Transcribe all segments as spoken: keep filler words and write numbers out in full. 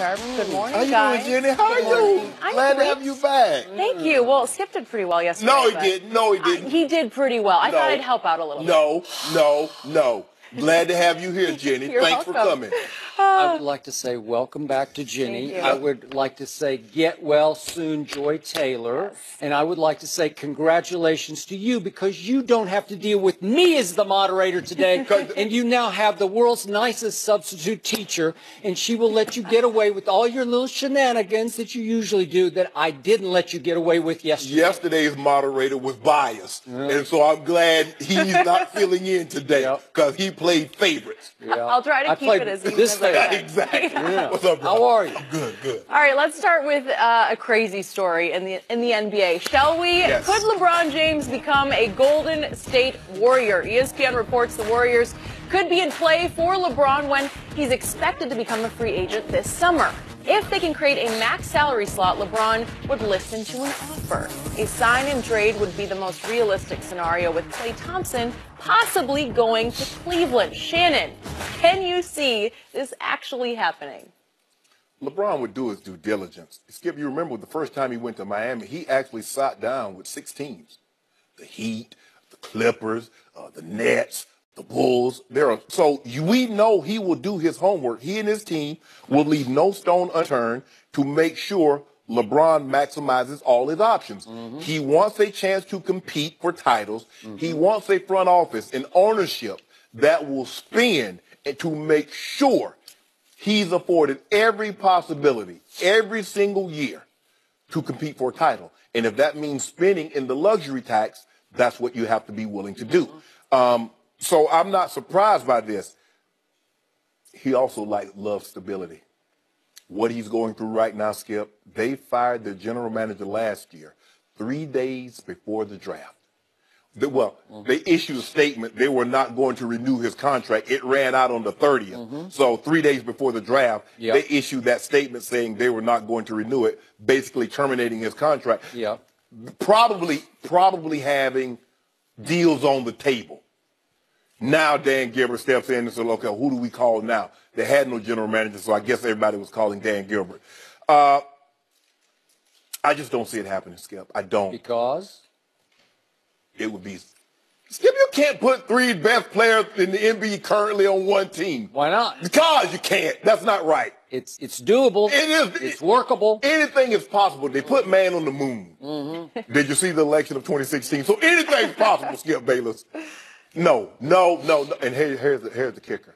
sir. Good morning, How you guys. doing, Jenny? How are you? I'm Glad great. to have you back. Thank you. Well, Skip did pretty well yesterday. No, he didn't. No, he didn't. I, he did pretty well. I no. thought I'd help out a little no, bit. No, no, no. Glad to have you here, Jenny. You're Thanks welcome. for coming. Uh, I would like to say welcome back to Jenny. I would like to say get well soon, Joy Taylor. Yes. And I would like to say congratulations to you because you don't have to deal with me as the moderator today. And you now have the world's nicest substitute teacher, and she will let you get away with all your little shenanigans that you usually do that I didn't let you get away with yesterday. Yesterday's moderator was biased. Mm. And so I'm glad he's not filling in today because yep. he played favorites. Yeah. I'll try to I keep it as even as I can. Exactly. Yeah. What's up, bro? How are you? I'm good, good. All right, let's start with uh, a crazy story in the in the N B A, shall we? Yes. Could LeBron James become a Golden State Warrior? E S P N reports the Warriors could be in play for LeBron when he's expected to become a free agent this summer. If they can create a max salary slot, LeBron would listen to an offer. A sign-and-trade would be the most realistic scenario, with Klay Thompson possibly going to Cleveland. Shannon, can you see this actually happening? LeBron would do his due diligence. Skip, you remember the first time he went to Miami, he actually sat down with six teams. The Heat, the Clippers, uh, the Nets, the Bulls. There are, so we know he will do his homework. He and his team will leave no stone unturned to make sure LeBron maximizes all his options. Mm-hmm. He wants a chance to compete for titles. Mm-hmm. He wants a front office and ownership that will spend and to make sure he's afforded every possibility, every single year, to compete for a title. And if that means spending in the luxury tax, that's what you have to be willing to do. Um, So I'm not surprised by this. He also like loves stability. What he's going through right now, Skip, they fired their general manager last year, three days before the draft. They, well, mm-hmm. they issued a statement they were not going to renew his contract. It ran out on the thirtieth. Mm-hmm. So three days before the draft, yep. they issued that statement saying they were not going to renew it, basically terminating his contract. Yeah. Probably, probably having deals on the table. Now Dan Gilbert steps in and says, okay, who do we call now? They had no general manager, so I guess everybody was calling Dan Gilbert. Uh, I just don't see it happening, Skip. I don't. Because? It would be... Skip, you can't put three best players in the N B A currently on one team. Why not? Because you can't. That's not right. It's it's doable. It is. It's workable. Anything is possible. They put man on the moon. Mm-hmm. Did you see the election of twenty sixteen? So anything's possible, Skip Bayless. No, no, no, no. And here, here's, the, here's the kicker.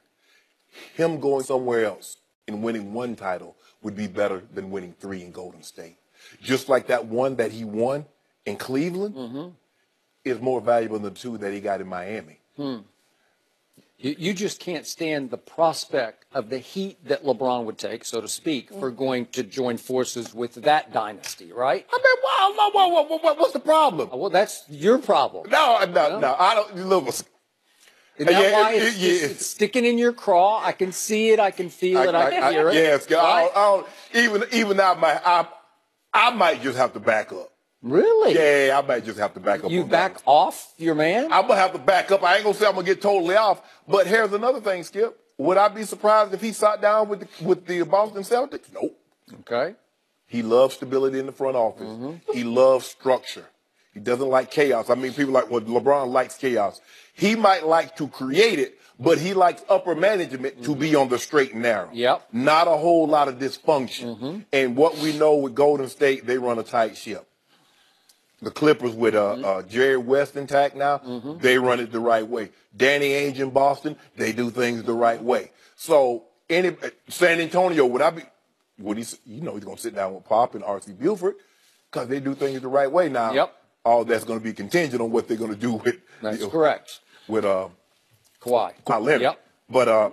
Him going somewhere else and winning one title would be better than winning three in Golden State. Just like that one that he won in Cleveland mm-hmm. is more valuable than the two that he got in Miami. Hmm. You, you just can't stand the prospect of the heat that LeBron would take, so to speak, for going to join forces with that dynasty, right? I mean, Whoa, whoa, whoa, whoa, what's the problem? Well, that's your problem. No, no, no. no I don't. Look, isn't that yeah, why it's, it, yeah. it's, it's sticking in your craw? I can see it. I can feel I, it. I, I can hear I, it. Yes, right? I don't, I don't, even even I might I, I might just have to back up. Really? Yeah, I might just have to back up. You on back that. off, your man? I'm gonna have to back up. I ain't gonna say I'm gonna get totally off. But here's another thing, Skip. Would I be surprised if he sat down with the, with the Boston Celtics? Nope. Okay. He loves stability in the front office. Mm-hmm. He loves structure. He doesn't like chaos. I mean, people like, well, LeBron likes chaos. He might like to create it, but he likes upper management mm-hmm. to be on the straight and narrow. Yep. Not a whole lot of dysfunction. Mm-hmm. And what we know with Golden State, they run a tight ship. The Clippers with uh, mm-hmm. uh, Jerry West intact now, mm-hmm. they run it the right way. Danny Ainge in Boston, they do things the right way. So any uh, San Antonio, would I be... When he's, you know he's going to sit down with Pop and R C Buford because they do things the right way now. Yep. All that's going to be contingent on what they're going to do with... That's you know, correct. With uh, Kawhi. Kawhi Leonard. Yep. But uh,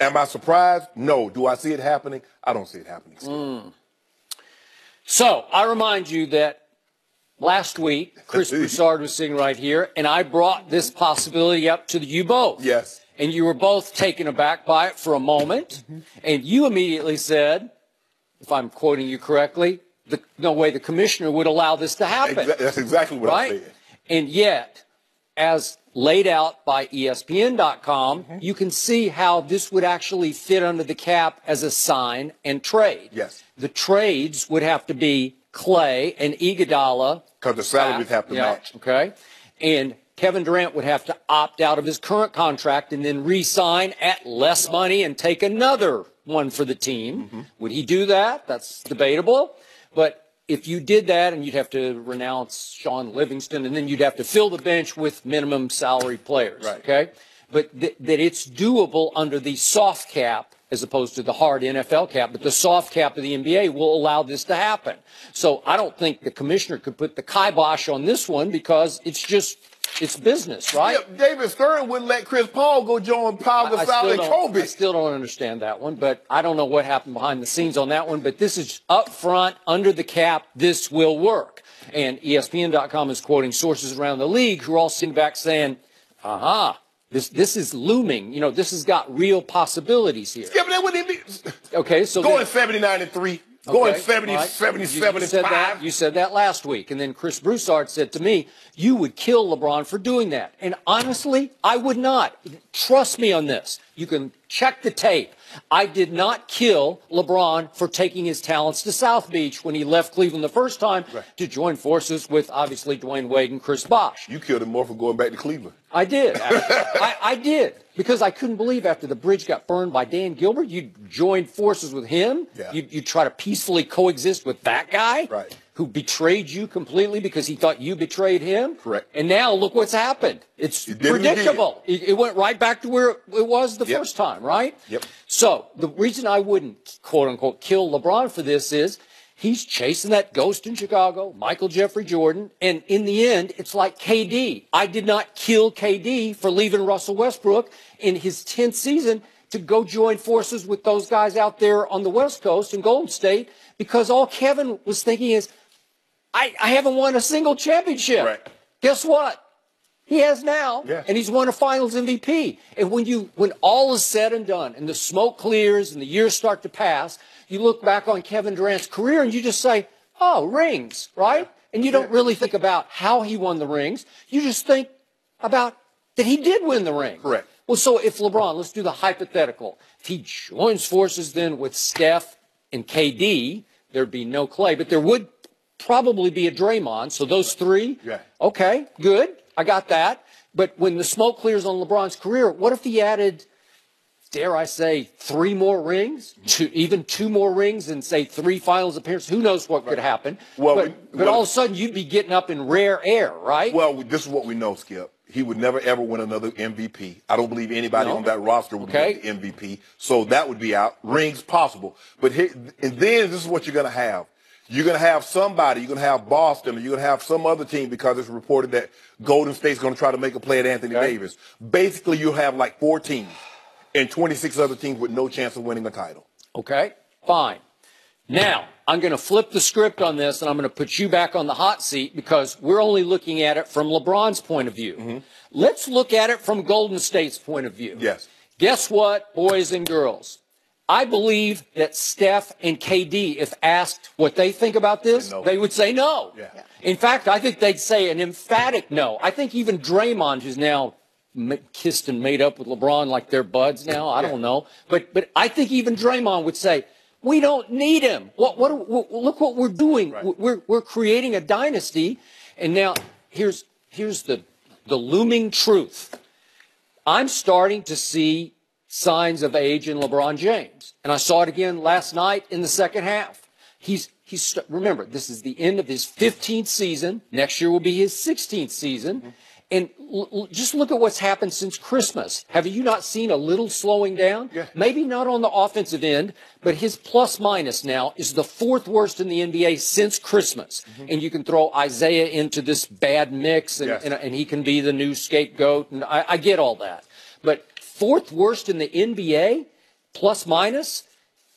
am I surprised? No. Do I see it happening? I don't see it happening. Mm. So I remind you that last week, Chris Broussard was sitting right here, and I brought this possibility up to you both. Yes. And you were both taken aback by it for a moment, mm-hmm. and you immediately said, if I'm quoting you correctly, the, no way the commissioner would allow this to happen. Exa- that's exactly what right? I said. And yet, as laid out by E S P N dot com, mm-hmm. you can see how this would actually fit under the cap as a sign and trade. Yes. The trades would have to be Klay and Iguodala. Because the salary would have to yeah, match. Okay. And Kevin Durant would have to opt out of his current contract and then re-sign at less money and take another one for the team. Mm-hmm. Would he do that? That's debatable. But if you did that, and you'd have to renounce Sean Livingston, and then you'd have to fill the bench with minimum salary players, right. okay? But th that it's doable under the soft cap as opposed to the hard N F L cap, but the soft cap of the N B A will allow this to happen. So I don't think the commissioner could put the kibosh on this one because it's just, it's business, right? Yeah, David Stern wouldn't let Chris Paul go join Paul Gasol and Kobe. I still don't understand that one, but I don't know what happened behind the scenes on that one. But this is up front, under the cap, this will work. And E S P N dot com is quoting sources around the league who are all sitting back saying, aha, uh-huh, this this is looming. You know, this has got real possibilities here. Yeah, but that wouldn't be. Okay, so. Going seventy-nine and three. Okay, going seventy, right. seventy, you, you seventy-five. Said that, you said that last week. And then Chris Broussard said to me, you would kill LeBron for doing that. And honestly, I would not. Trust me on this. You can check the tape. I did not kill LeBron for taking his talents to South Beach when he left Cleveland the first time right. to join forces with, obviously, Dwayne Wade and Chris Bosh. You killed him more for going back to Cleveland. I did. I, I did. Because I couldn't believe after the bridge got burned by Dan Gilbert, you joined forces with him. Yeah. You, you try to peacefully coexist with that guy right. who betrayed you completely because he thought you betrayed him. Correct. And now look what's happened. It's predictable. It, it went right back to where it was the yep. first time, right? Yep. So the reason I wouldn't, quote unquote, kill LeBron for this is he's chasing that ghost in Chicago, Michael Jeffrey Jordan, and in the end, it's like K D. I did not kill K D for leaving Russell Westbrook in his tenth season to go join forces with those guys out there on the West Coast in Golden State, because all Kevin was thinking is, I, I haven't won a single championship. Right. Guess what? He has now, yeah. and he's won a Finals M V P. And when you, when all is said and done, and the smoke clears, and the years start to pass, you look back on Kevin Durant's career, and you just say, "Oh, rings, right?" And you don't really think about how he won the rings. You just think about that he did win the ring. Correct. Well, so if LeBron, let's do the hypothetical. If he joins forces then with Steph and K D, there'd be no Klay, but there would probably be a Draymond. So those three, yeah. okay, good. I got that. But when the smoke clears on LeBron's career, what if he added, dare I say, three more rings, two, even two more rings and, say, three Finals appearances? Who knows what right. could happen? Well, But, we, but well, all of a sudden, you'd be getting up in rare air, right? Well, this is what we know, Skip. He would never, ever win another M V P. I don't believe anybody no. on that roster would okay. win the M V P. So that would be out. Rings possible. But here, and then this is what you're going to have. You're going to have somebody, you're going to have Boston, or you're going to have some other team because it's reported that Golden State's going to try to make a play at Anthony okay. Davis. Basically, you'll have like four teams and twenty-six other teams with no chance of winning a title. Okay, fine. Now, I'm going to flip the script on this, and I'm going to put you back on the hot seat because we're only looking at it from LeBron's point of view. Mm-hmm. Let's look at it from Golden State's point of view. Yes. Guess what, boys and girls? I believe that Steph and K D, if asked what they think about this, no. they would say no. Yeah. Yeah. In fact, I think they'd say an emphatic no. I think even Draymond, who's now kissed and made up with LeBron like they're buds now, I yeah. don't know. But, but I think even Draymond would say, we don't need him. What, what, what, look what we're doing. Right. We're, we're creating a dynasty. And now here's, here's the, the looming truth. I'm starting to see signs of age in LeBron James. And I saw it again last night in the second half. He's, he's, remember, this is the end of his fifteenth season. Next year will be his sixteenth season. And l l just look at what's happened since Christmas. Have you not seen a little slowing down? Yeah. Maybe not on the offensive end, but his plus minus now is the fourth worst in the N B A since Christmas. Mm-hmm. And you can throw Isaiah into this bad mix, and, yes. and, and he can be the new scapegoat. And I, I get all that. But fourth worst in the N B A, plus minus.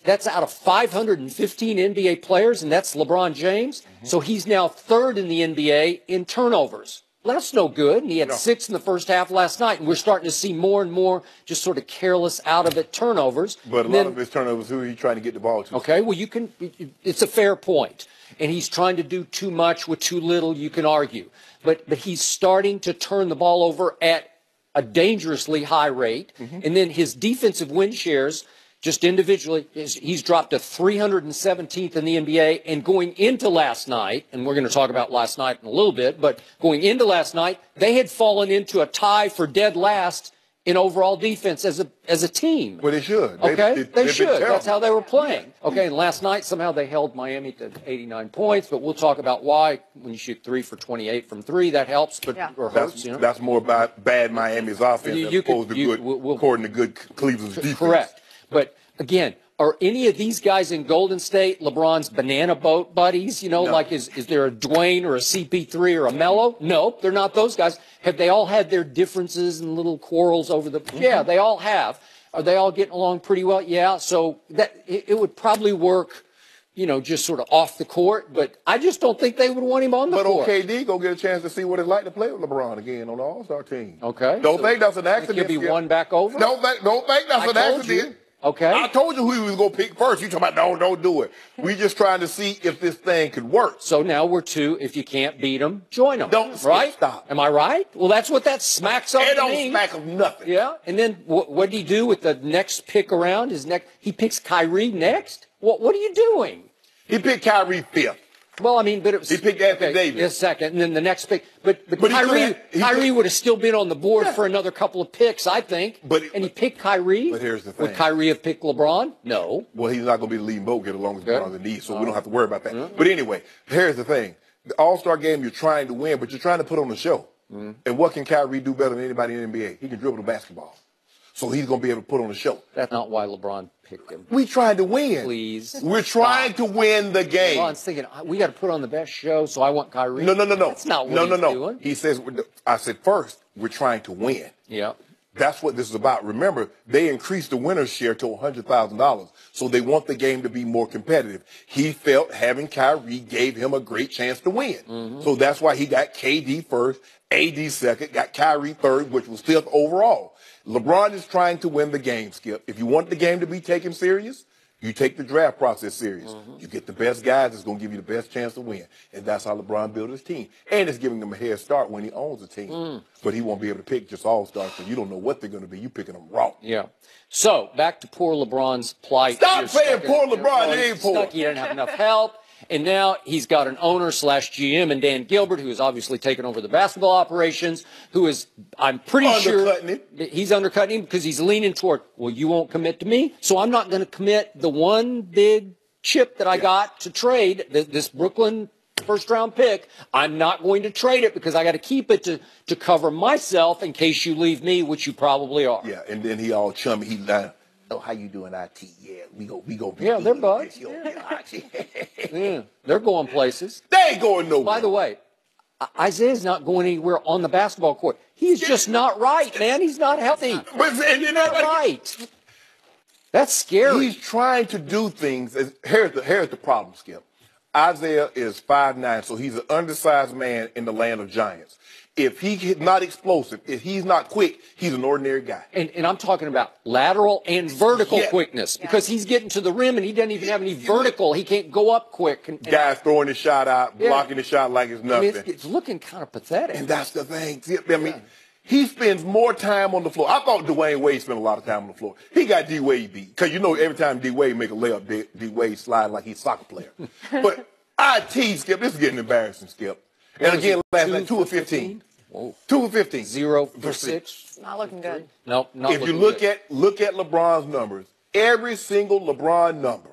That's out of five hundred fifteen N B A players, and that's LeBron James. Mm-hmm. So he's now third in the N B A in turnovers. that's no good. And he had no. six in the first half last night. And we're starting to see more and more just sort of careless, out-of-it turnovers. But a lot then, of his turnovers, who are you trying to get the ball to? Okay, well, you can – it's a fair point. And he's trying to do too much with too little, you can argue. But, but he's starting to turn the ball over at a dangerously high rate. Mm-hmm. And then his defensive win shares – just individually, he's dropped to three hundred seventeenth in the N B A, and going into last night, and we're going to talk about last night in a little bit, but going into last night, they had fallen into a tie for dead last in overall defense as a as a team. Well, they should. Okay, they, they, they should. That's how they were playing. Okay, and last night, somehow they held Miami to eighty-nine points, but we'll talk about why. When you shoot three for twenty-eight from three, that helps, but yeah. or hurts. That's, you know? that's more about bad Miami's offense you, you as opposed could, to you, good, we'll, according to good Cleveland's defense. Correct. But, again, are any of these guys in Golden State LeBron's banana boat buddies? You know, no. like, is, is there a Dwayne or a C P three or a Melo? No, they're not those guys. Have they all had their differences and little quarrels over the mm-hmm. – yeah, they all have. Are they all getting along pretty well? Yeah, so that it, it would probably work, you know, just sort of off the court. But I just don't think they would want him on the but court. But O K D go get a chance to see what it's like to play with LeBron again on the All-Star team. Okay. Don't so think that's an accident. Could be yeah. one back over? Don't think, don't think that's I an accident. You. Okay. I told you who he was going to pick first. You talking about, no, don't do it. We're just trying to see if this thing could work. So now we're two. If you can't beat them, join them. Don't right? stop. Am I right? Well, that's what that smacks of. It don't means. smack of nothing. Yeah. And then wh what did he do with the next pick around? His next, he picks Kyrie next? What What are you doing? He picked Kyrie fifth. Well, I mean, but it was... He picked Anthony okay, Davis. Yes, second, and then the next pick. But, but, but Kyrie, had, Kyrie could, would have still been on the board yeah. for another couple of picks, I think. But it, and he picked Kyrie. But here's the thing. Would Kyrie have picked LeBron? No. Well, he's not going to be the leading vote getter as long as LeBron's in the East, so uh, we don't have to worry about that. Mm-hmm. But anyway, here's the thing. The All-Star game, you're trying to win, but you're trying to put on the show. Mm-hmm. And what can Kyrie do better than anybody in the N B A? He can dribble the basketball. So he's going to be able to put on the show. That's not why LeBron picked him. We tried to win. Please. We're trying stop. to win the game. LeBron's thinking, we got to put on the best show, so I want Kyrie. No, no, no, no. That's not what no, he's no, no. doing. He says, I said, first, we're trying to win. Yeah. That's what this is about. Remember, they increased the winner's share to one hundred thousand dollars, so they want the game to be more competitive. He felt having Kyrie gave him a great chance to win. Mm-hmm. So that's why he got K D first, A D second, got Kyrie third, which was fifth overall. LeBron is trying to win the game, Skip. If you want the game to be taken serious, you take the draft process serious. Mm-hmm. You get the best guys that's going to give you the best chance to win. And that's how LeBron built his team. And it's giving him a head start when he owns a team. Mm. But he won't be able to pick just all-stars, so you don't know what they're going to be. You're picking them wrong. Yeah. So, back to poor LeBron's plight. Stop saying poor LeBron. He ain't poor. He didn't have enough help. And now he's got an owner slash G M and Dan Gilbert, who has obviously taken over the basketball operations, who is, I'm pretty undercutting sure, him. he's undercutting him because he's leaning toward, well, you won't commit to me, so I'm not going to commit the one big chip that I yeah. got to trade, th this Brooklyn first-round pick. I'm not going to trade it because I got to keep it to, to cover myself in case you leave me, which you probably are. Yeah, and then he all chummy, he like, oh, how you doing, I T? Yeah, we go, we go. Yeah, they're buds. yeah, they're going places. They ain't going nowhere. By the way, Isaiah's not going anywhere on the basketball court. He's just not right, man. He's not healthy. He's not right. That's scary. He's trying to do things. As, here's the here's the problem, Skip. Isaiah is five nine, so he's an undersized man in the land of giants. If he's not explosive, if he's not quick, he's an ordinary guy. And, and I'm talking about lateral and vertical yeah. quickness yeah. because he's getting to the rim and he doesn't even have any vertical. He can't go up quick. And, and Guys throwing the shot out, yeah. blocking the shot like it's nothing. I mean, it's, it's looking kind of pathetic. And that's the thing. I mean, yeah. he spends more time on the floor. I thought Dwayne Wade spent a lot of time on the floor. He got D Wade beat because, you know, every time D Wade make a layup, D Wade slide like he's a soccer player. But I T, Skip, this is getting embarrassing, Skip. And again, last night, two of fifteen. Whoa. two for fifteen. zero for six. Not looking good. No, nope, not if looking you look good. at look at LeBron's numbers, every single LeBron number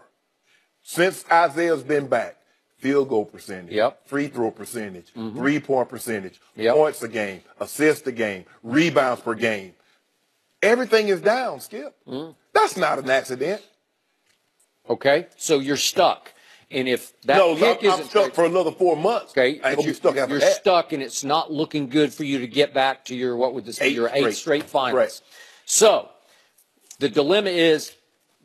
since Isaiah's been back, field goal percentage, yep. free throw percentage, mm-hmm. three-point percentage, yep. points a game, assists a game, rebounds per game, everything is down, Skip. Mm. That's not an accident. Okay, so you're stuck. And if that no, pick I'm, I'm isn't stuck for another four months, okay, I ain't gonna be stuck after you're that. stuck, and it's not looking good for you to get back to your what would this be eight your straight. eight straight finals. Right. So the dilemma is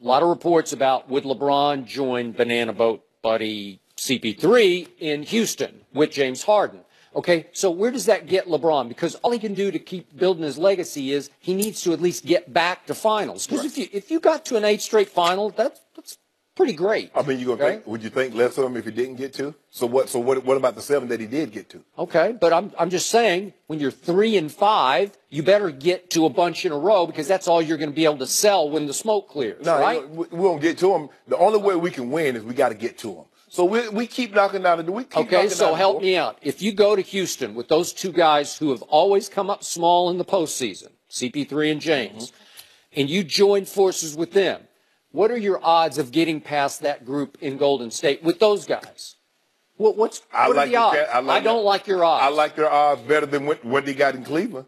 a lot of reports about would LeBron join banana boat buddy C P three in Houston with James Harden. Okay, so where does that get LeBron? Because all he can do to keep building his legacy is he needs to at least get back to finals. Because right. if you if you got to an eight straight final, that's that's pretty great. I mean, you gonna okay? think, would you think less of him if he didn't get to? So what? So what? What about the seven that he did get to? Okay, but I'm I'm just saying when you're three and five, you better get to a bunch in a row because that's all you're going to be able to sell when the smoke clears. No, right? We won't get to him. The only way we can win is we got to get to him. So we, we keep knocking down the door. Okay, so help me out. If you go to Houston with those two guys who have always come up small in the postseason, C P three and James, mm-hmm. and you join forces with them, what are your odds of getting past that group in Golden State with those guys? What, what's, I what like are the odds? I, like I don't that. like your odds. I like their odds better than what, what they got in Cleveland.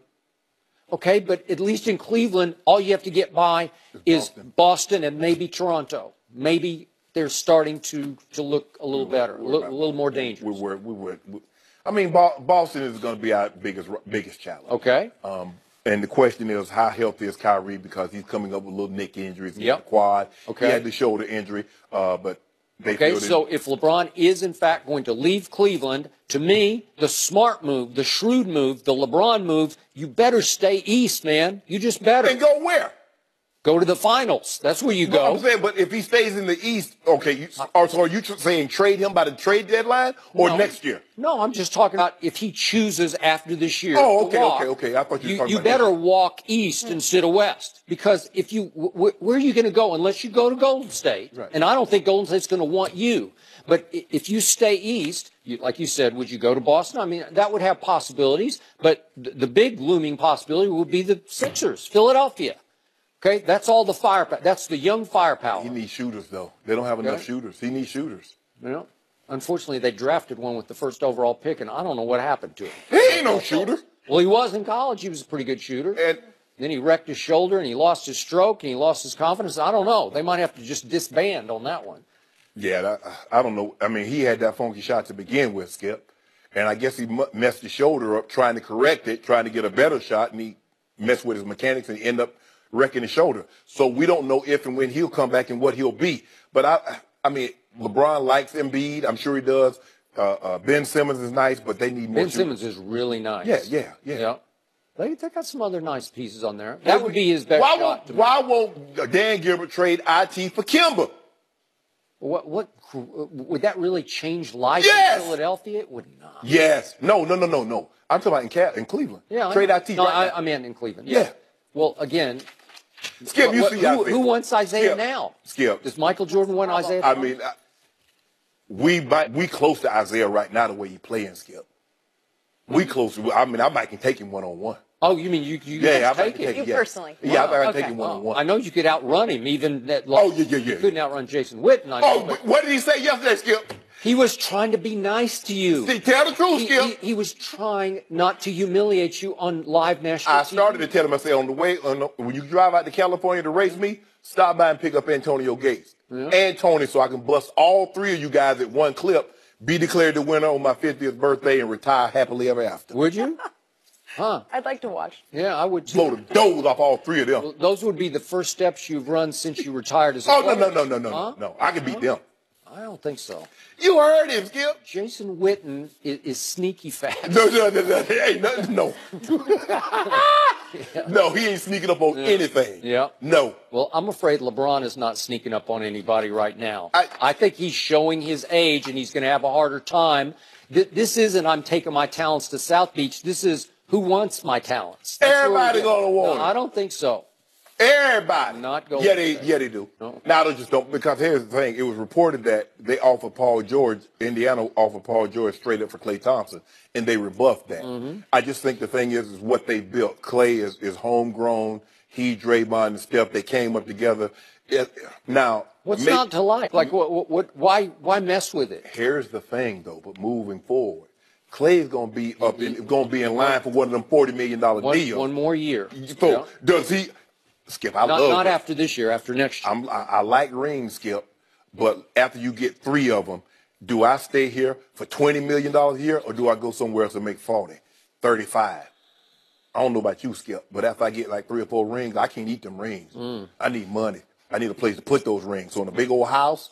Okay, but at least in Cleveland, all you have to get by is Boston, Boston and maybe Toronto, maybe they're starting to, to look a little better, we're, we're, a little more dangerous. We were, we were. We, I mean, Boston is going to be our biggest biggest challenge. Okay. Um, and the question is, how healthy is Kyrie? Because he's coming up with little neck injuries, yep. in the quad. Okay. He had the shoulder injury, uh, but they okay. So if LeBron is in fact going to leave Cleveland, to me, the smart move, the shrewd move, the LeBron move, you better stay east, man. You just better. And go where? Go to the finals. That's where you go. No, I'm saying, but if he stays in the East, okay, you, or, so are you tr saying trade him by the trade deadline or no, next year? No, I'm just talking about if he chooses after this year. Oh, okay, to walk, okay, okay. I thought you were you, talking you about better that. walk east instead of west, because if you, wh where are you going to go unless you go to Golden State? Right. And I don't think Golden State's going to want you. But if you stay east, you, like you said, would you go to Boston? I mean, that would have possibilities, but th the big looming possibility would be the Sixers, Philadelphia. Okay, that's all the firepower. That's the young firepower. He needs shooters, though. They don't have enough okay. shooters. He needs shooters. You know, unfortunately, they drafted one with the first overall pick, and I don't know what happened to him. He ain't no shooter. Well, he was in college. He was a pretty good shooter. And then he wrecked his shoulder, and he lost his stroke, and he lost his confidence. I don't know. They might have to just disband on that one. Yeah, I, I don't know. I mean, he had that funky shot to begin with, Skip, and I guess he messed his shoulder up trying to correct it, trying to get a better shot, and he messed with his mechanics and end up wrecking his shoulder. So we don't know if and when he'll come back and what he'll be. But, I I mean, LeBron likes Embiid. I'm sure he does. Uh, uh, Ben Simmons is nice, but they need more. Ben Simmons is really nice. Yeah, yeah, yeah. yeah. They, they got some other nice pieces on there. That would be his best why shot. Won't, why won't Dan Gilbert trade I T for Kimba? What, what, would that really change life yes. in Philadelphia? It would not. Yes. No, no, no, no, no. I'm talking about in, Cal in Cleveland. Yeah, trade I T. No, right I, I mean in Cleveland. Yeah. yeah. Well, again, Skip, you see who, who wants Isaiah Skip. now? Skip. Does Michael Jordan want Isaiah? I mean, I, we might, we close to Isaiah right now the way he's playing, Skip. We close. To, I mean, I might can take him one on one. Oh, you mean you? you yeah, I take, take him. You yeah. personally? Yeah, wow. I might okay. take him one on one. I know you could outrun him, even that. Like, oh yeah, yeah, yeah. You couldn't yeah. outrun Jason Witten. I know, oh, what did he say yesterday, Skip? He was trying to be nice to you. See, tell the truth, he, Skip. He, he was trying not to humiliate you on live national I T V. Started to tell him, I said, on the way, on the, when you drive out to California to race me, stop by and pick up Antonio Gates. Yeah. And Tony, so I can bust all three of you guys at one clip, be declared the winner on my fiftieth birthday, and retire happily ever after. Would you? Huh? I'd like to watch. Yeah, I would too. Blow the doze off all three of them. Well, those would be the first steps you've run since you retired as a Oh, player. no, no, no, no, huh? no, no. I could beat them. I don't think so. You heard him, Skip. Jason Witten is, is sneaky fast. No, no, no, no. Hey, no, no. yeah. no, he ain't sneaking up on yeah. anything. Yeah. No. Well, I'm afraid LeBron is not sneaking up on anybody right now. I, I think he's showing his age, and he's going to have a harder time. Th this isn't I'm taking my talents to South Beach. This is who wants my talents. That's Everybody going to want no, it. I don't think so. Everybody. Not going yeah, they, yeah, they do. No. Now they just don't. Because here's the thing. It was reported that they offered Paul George, Indiana offered Paul George straight up for Klay Thompson, and they rebuffed that. Mm-hmm. I just think the thing is, is what they built. Klay is, is homegrown. He, Draymond, and Steph, they came up together. Now, what's make, not to like? Like, what, what, why, why mess with it? Here's the thing, though, but moving forward. Clay's gonna be up in, gonna be in line for one of them forty million dollar one, deals. One more year. So yeah. does he? Skip, I not, love Not it. after this year, after next year. I'm, I, I like rings, Skip, but after you get three of them, do I stay here for twenty million dollars a year or do I go somewhere else and make forty, thirty-five? I don't know about you, Skip, but after I get like three or four rings, I can't eat them rings. Mm. I need money. I need a place to put those rings. So in a big old house,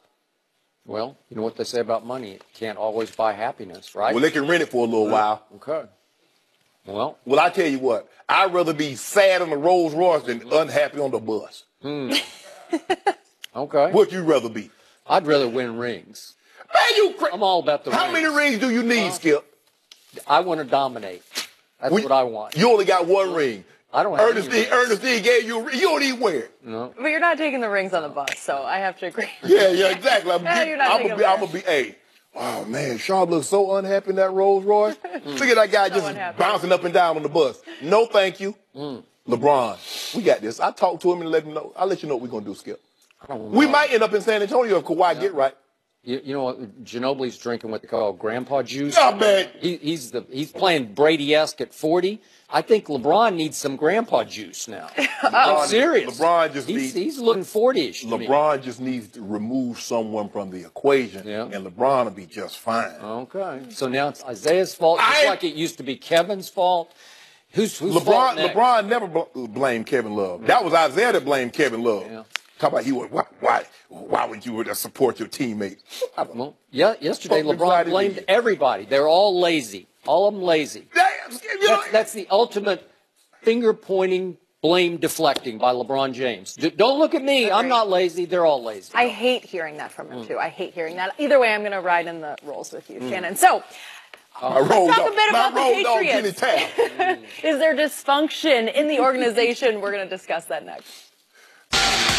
Well, you know what they say about money. It can't always buy happiness, right? Well, they can rent it for a little while. Okay. Well. Well, I tell you what. I'd rather be sad on the Rolls Royce than unhappy on the bus. Hmm. Okay. What'd you rather be? I'd rather win rings. Man, you crazy. I'm all about the rings. How many rings do you need, uh, Skip? I want to dominate. That's well, what I want. You only got one ring. I don't have Ernestine, Ernestine gave you a ring. You don't even wear it. No. But you're not taking the rings on the bus, so I have to agree. Yeah, yeah, exactly. I'm going to be, I'm going to be, hey. Oh, man, Sean looks so unhappy in that Rolls Royce. Mm. Look at that guy so just unhappy. Bouncing up and down on the bus. No, thank you. Mm. LeBron, we got this. I talked to him and let him know. I'll let you know what we're going to do, Skip. We might end up in San Antonio if Kawhi yeah. get right. You, you know, Ginobili's drinking what they call grandpa juice. Oh, man. He, he's, the, he's playing Brady-esque at forty. I think LeBron needs some grandpa juice now. LeBron, I'm serious. LeBron just he's, needs, he's looking forty-ish. LeBron me. just needs to remove someone from the equation, yeah. and LeBron will be just fine. Okay. So now it's Isaiah's fault, just I, like it used to be Kevin's fault. Who's, who's LeBron, fault next? LeBron never bl blamed Kevin Love. Mm-hmm. That was Isaiah that blamed Kevin Love. Yeah. Talk about he would, why, why, why would you support your teammate? Well, yeah, yesterday LeBron blamed everybody. They're all lazy. All of them lazy. That's, you know, that's, that's the ultimate finger-pointing, blame-deflecting by LeBron James. D don't look at me. I'm not lazy. They're all lazy. I hate hearing that from him, mm. too. I hate hearing that. Either way, I'm going to ride in the rolls with you, mm. Shannon. So... Uh, Let's rolled talk a bit about the Patriots. Is there dysfunction in the organization? We're going to discuss that next.